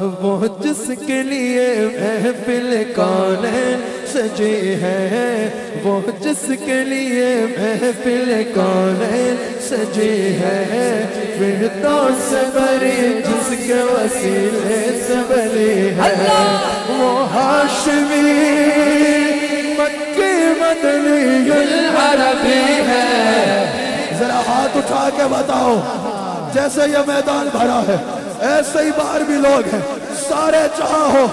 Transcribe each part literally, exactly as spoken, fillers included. وہ جس کے لیے محفل کونین سجی ہے، وہ جس کے لیے محفل کونین سجی ہے، فردوس سے بری جس کے وسیلے سے بلی ہے، وہ ہاشمی مکی مدنی العربی ہے۔ ذرا ہاتھ اٹھا کے بتاؤ، جیسے یہ میدان بھرا ہے ایسے ہی باہر بھی لوگ ہیں، سارے جہاں ہو،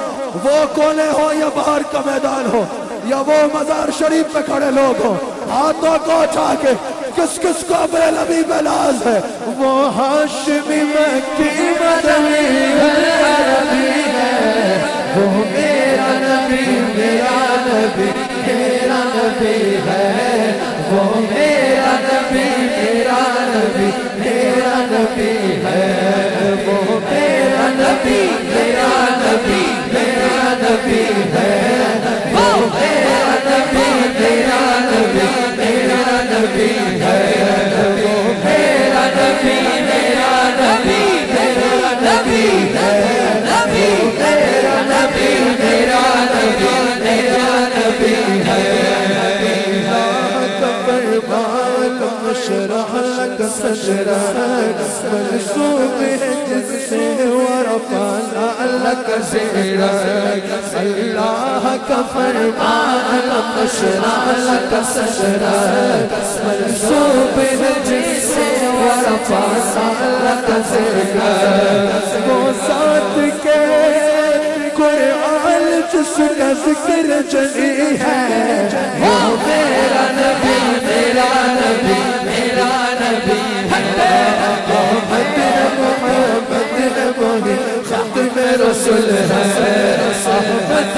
وہ کونے ہو یا باہر کا میدان ہو یا وہ مزار شریف پہ کھڑے لوگ ہو، ہاتھوں کو اٹھا کے کس کس کو اپنے نبی پہ ناز ہے، وہ ہاشمی مکی مدنی العربی ہے، وہ میرا نبی میرا نبی میرا نبی ہے، وہ میرا نبی میرا نبی میرا نبی ہے، وہ میرا نبی میرا نبی میرا نبی ہے، وہ میرا نبی میرا نبی میرا نبی ہے، وہ میرا نبی میرا نبی میرا نبی ہے، نبی میرا نبی میرا نبی میرا نبی ہے۔ اشرح لك صدرك منصوب جس سے ورفع لك ذكرك، اللہ کا فرمان اشرح لك صدرك منصوب جس سے ورفع لك ذكرك، وہ ذات کے قرآن جس کا ذکر جلی ہے، وہ میرا نبی میرا نبی میرا نبی ہے، محمد محمد نبی خاتم رسول ہے، محمد محمد